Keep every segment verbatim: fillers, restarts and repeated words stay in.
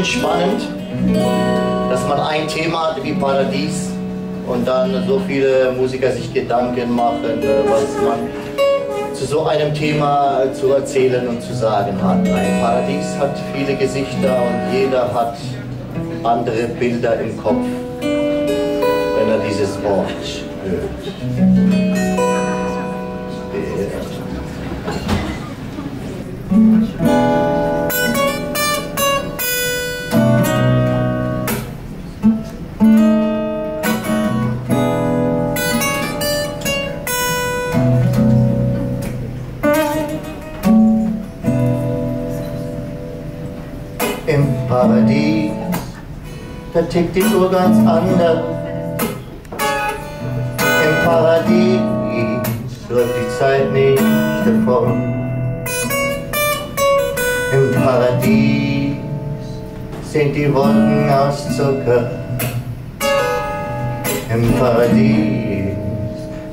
bisschen spannend, dass man ein Thema hat wie Paradies und dann so viele Musiker sich Gedanken machen, was man zu so einem Thema zu erzählen und zu sagen hat. Ein Paradies hat viele Gesichter und jeder hat andere Bilder im Kopf, wenn er dieses Wort hört. Im Paradies, da tickt die Uhr ganz anders. Im Paradies läuft die Zeit nicht davon. Im Paradies sind die Wolken aus Zucker. Im Paradies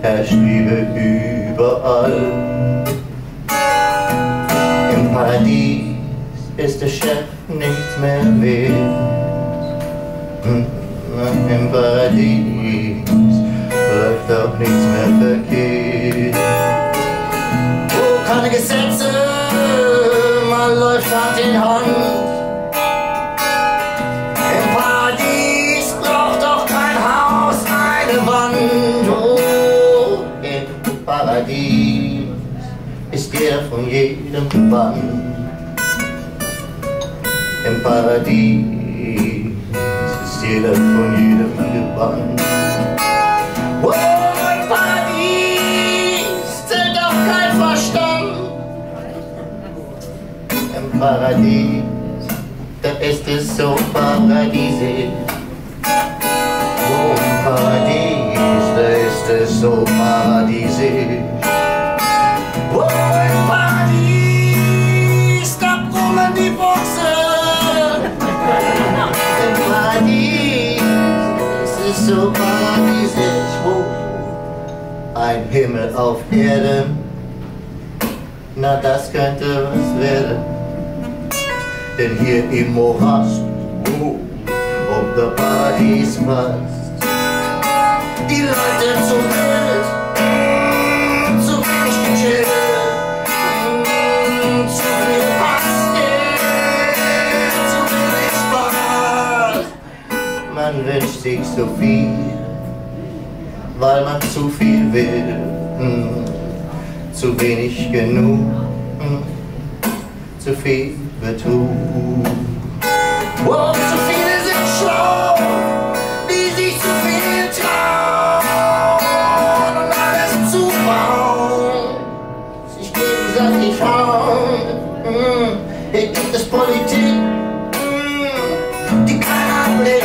herrscht Liebe überall. Im Paradies ist der Chef nichts mehr wert. Im Paradies läuft auch nichts mehr verkehrt. Oh, keine Gesetze, man läuft Hand in Hand. Im Paradies braucht auch kein Haus eine Wand. Oh, im Paradies ist jeder von jedem Band. Im Paradies ist jeder von jedem gebannt. Oh, im Paradies zählt auch kein Verstand. Im Paradies, da ist es so paradiesisch. Oh, im Paradies, da ist es so paradiesisch. Oh, im Paradies, da brummen die Boxen. So paradiesisch, wo ein Himmel auf Erden, na das könnte was werden. Denn hier im Morast, wo ob der Paradies passt, die Leute zu wild, zu wenig gechillt, zu viel Pastel, zu wenig Spaß. Man wünscht sich so viel, weil man zu viel will, hm. Zu wenig genug, hm. Zu viel Betrug. Oh, zu viele sind schlau, die sich zu viel trauen und alles zubauen, sich gegenseitig hauen. Hm. Hier gibt es Politik, hm. die keiner blickt.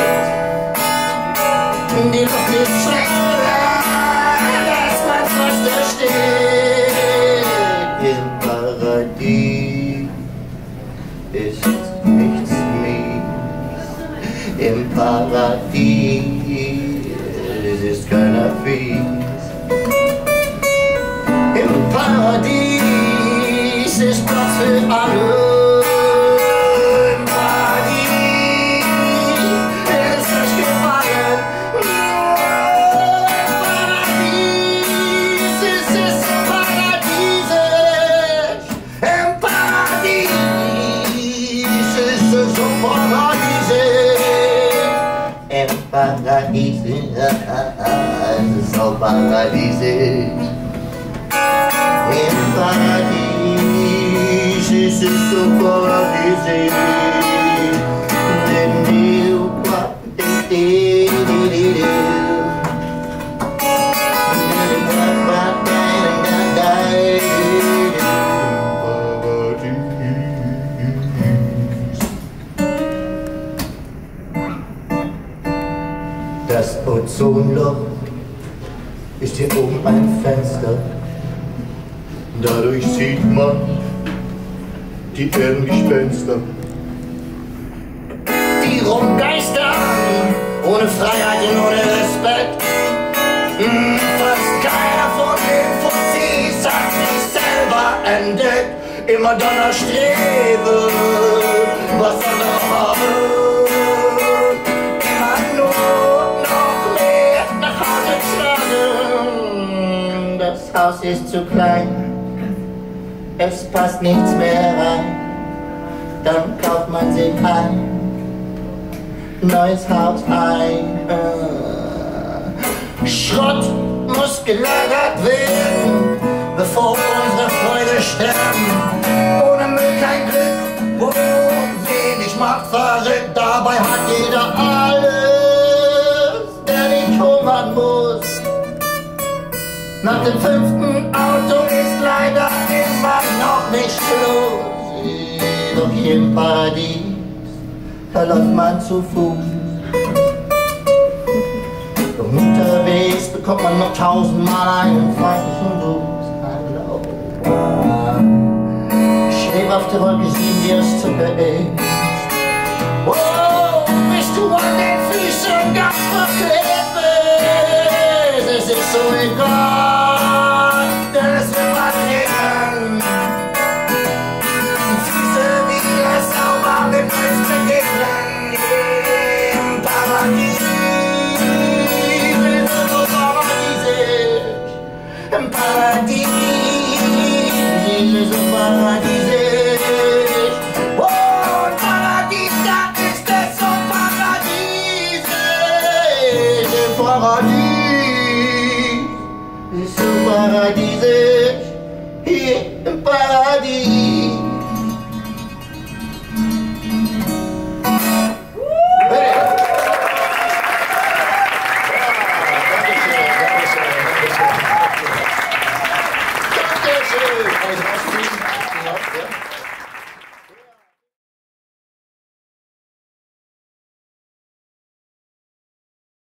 Die Luft ist schlechter, dass man fast versteht. Im Paradies ist nichts mies. Im Paradies ist keiner fies. Im Paradies ist Platz für alle. Paradiesisch, es ist so paradiesisch. Im Paradies ist es so paradiesisch. Das Ozonloch ist hier oben ein Fenster. Dadurch sieht man die Erdengespenster, die rumgeistern, ohne Freiheit und ohne Respekt. Fast keiner von den Fuzis hat sich selber entdeckt. Immer Donnerstrebe. Das Haus ist zu klein, es passt nichts mehr rein, dann kauft man sich ein neues Haus ein. Äh, Schrott muss gelagert werden, bevor unsere Freude sterben. Ohne Müll kein Glück, wo wenig Macht verrückt, dabei hat jeder alles, der nicht hungern muss. Nach dem fünften Auto ist leider immer noch nicht los. Doch hier im Paradies, da läuft man zu Fuß. Und unterwegs bekommt man noch tausendmal einen feindlichen Gruß. Schweb auf der Wolke sieben, die aus Zucker ist. Oh, bist du an den Füßen ganz verklebt? Es ist so egal. Ist so paradiesisch hier im Paradies. Dankeschön, Dankeschön, Dankeschön. Dankeschön.